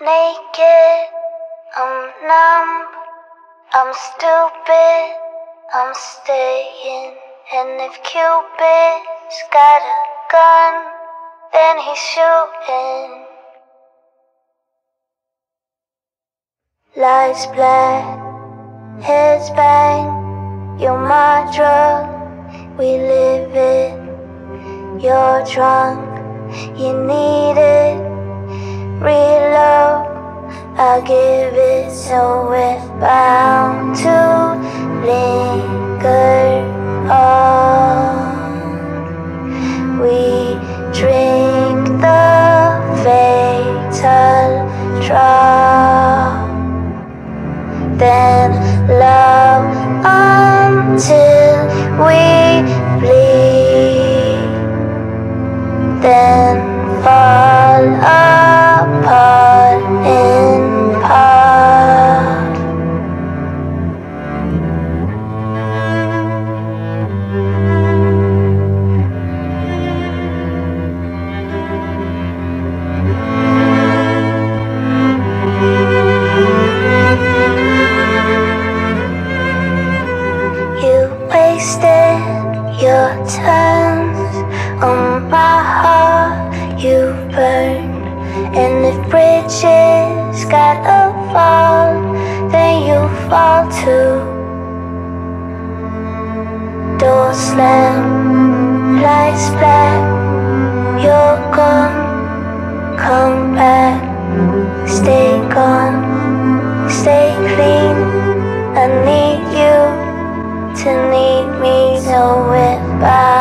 naked, I'm numb, I'm stupid, I'm staying. And if Cupid's got a gun, then he's shooting. Lights black, heads bang, you're my drug, we live it. You're drunk, you need it, reload, I give it. So we're bound to linger on. We drink the fatal drop, then love until we bleed, then fall apart in part. You wasted your turns on my heart, you burned. And if bridges gotta fall, then you fall too. Door slam, lights black, you're gone, come back. Stay gone, stay clean, I need you to need me, so we're back.